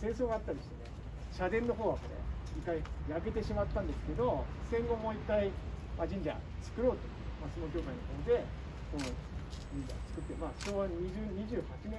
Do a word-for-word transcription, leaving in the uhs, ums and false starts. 戦争があったりしてね、社殿の方はこれ一回焼けてしまったんですけど、戦後もう一回、まあ、神社作ろうと、まあ、相撲協会の方でこの神社作って、まあ、昭和にじゅうはちねん。